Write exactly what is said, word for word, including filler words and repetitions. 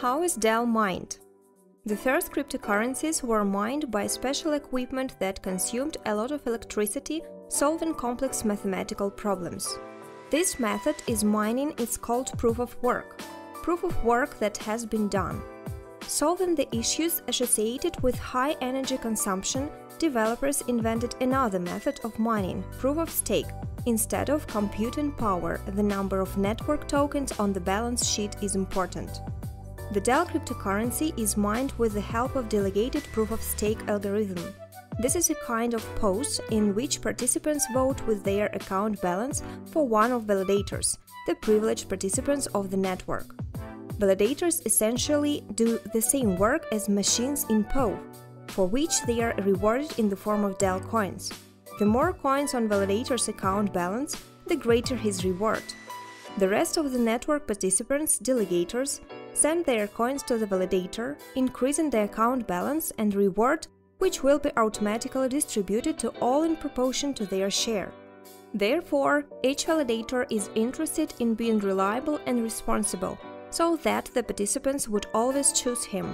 How is D E L mined? The first cryptocurrencies were mined by special equipment that consumed a lot of electricity, solving complex mathematical problems. This method is mining is called proof-of-work, proof-of-work that has been done. Solving the issues associated with high energy consumption, developers invented another method of mining, proof-of-stake. Instead of computing power, the number of network tokens on the balance sheet is important. The D E L cryptocurrency is mined with the help of delegated proof-of-stake algorithm. This is a kind of POS in which participants vote with their account balance for one of validators, the privileged participants of the network. Validators essentially do the same work as machines in POS, for which they are rewarded in the form of D E L coins. The more coins on validator's account balance, the greater his reward. The rest of the network participants, delegators, send their coins to the validator, increasing the account balance and reward, which will be automatically distributed to all in proportion to their share. Therefore, each validator is interested in being reliable and responsible, so that the participants would always choose him.